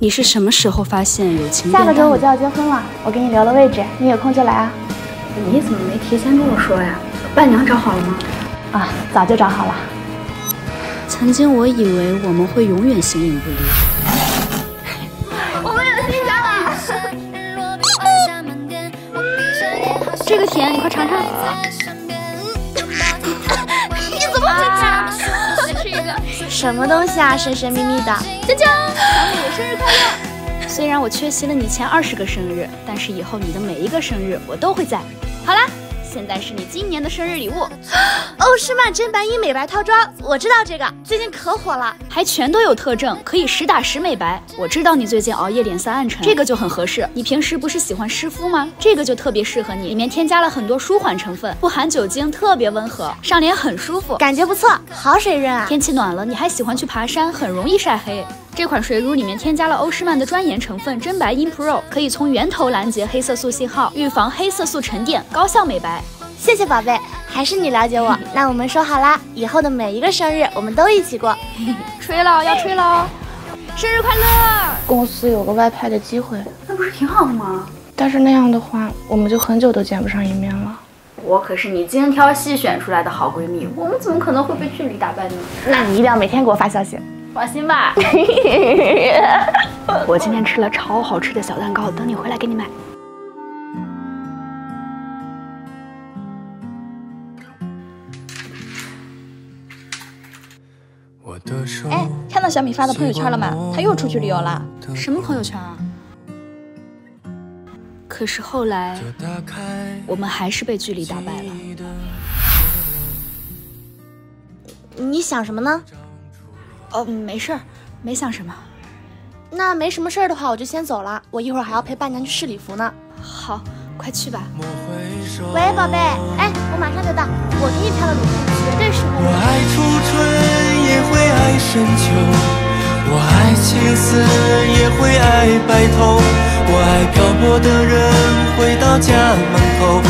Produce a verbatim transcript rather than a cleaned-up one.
你是什么时候发现有情？下个周我就要结婚了，我给你留了位置，你有空就来啊。你怎么没提前跟我说呀？伴娘找好了吗？啊，早就找好了。曾经我以为我们会永远形影不离。我们有新家了！这个甜，你快尝尝。你怎么会这样？来吃一个。什么东西啊？神神秘秘的。江江，小美生日快乐！虽然我缺席了你前二十个生日，但是以后你的每一个生日我都会在。好啦。 现在是你今年的生日礼物，欧诗漫真白衣美白套装，我知道这个最近可火了，还全都有特征，可以实打实美白。我知道你最近熬夜脸色暗沉，这个就很合适。你平时不是喜欢湿敷吗？这个就特别适合你，里面添加了很多舒缓成分，不含酒精，特别温和，上脸很舒服，感觉不错，好水润啊。天气暖了，你还喜欢去爬山，很容易晒黑。 这款水乳里面添加了欧诗漫的专研成分真白因 Pro， 可以从源头拦截黑色素信号，预防黑色素沉淀，高效美白。谢谢宝贝，还是你了解我。那我们说好啦，以后的每一个生日我们都一起过。吹了，要吹了哦！生日快乐！公司有个外派的机会，那不是挺好的吗？但是那样的话，我们就很久都见不上一面了。 我可是你精挑细选出来的好闺蜜，我们怎么可能会被距离打败呢？那你一定要每天给我发消息，放心吧。我今天吃了超好吃的小蛋糕，等你回来给你买。哎，看到小米发的朋友圈了吗？他又出去旅游了。什么朋友圈啊？ 可是后来，我们还是被距离打败了。你想什么呢？哦，没事儿，没想什么。那没什么事儿的话，我就先走了。我一会儿还要陪伴娘去试礼服呢。好，快去吧。喂，宝贝，哎，我马上就到。我给你挑的礼服绝对适合你。我爱初春，也会爱深秋。 我爱青丝，也会爱白头。我爱漂泊的人，回到家门口。